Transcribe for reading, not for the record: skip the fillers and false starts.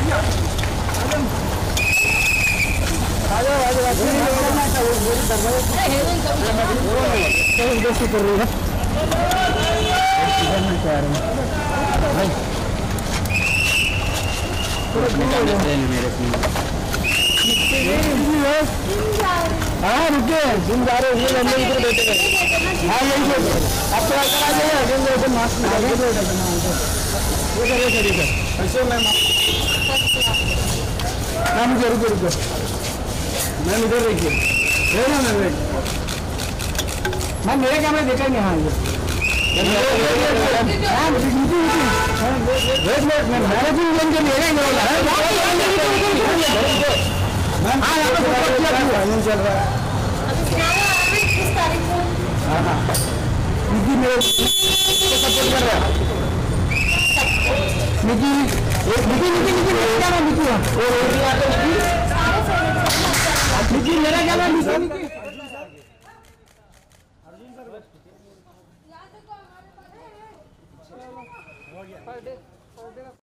हाँ रुके जिम जा रहे हैं इधर बैठे हैं। हाँ यही आप तो आकर आ जाइए जिम जैसे मास्क लगा के बैठे हैं वो करिए करिए ऐसे मैं नाम जरूर करूँगा मैम इधर देखिए देखना मैम मैम मेरे कैमरे देखेंगे। हाँ wait wait ma'am managing loan के मेरे फाइनेंस चल रहा है निकी मेरे सपोर्ट कर रहा है निकी निकी निकी निकी क्या नाम निकी है और निकी मेरा क्या नाम निकी निकी अर्जुन सर याद है तो हमारे पास है।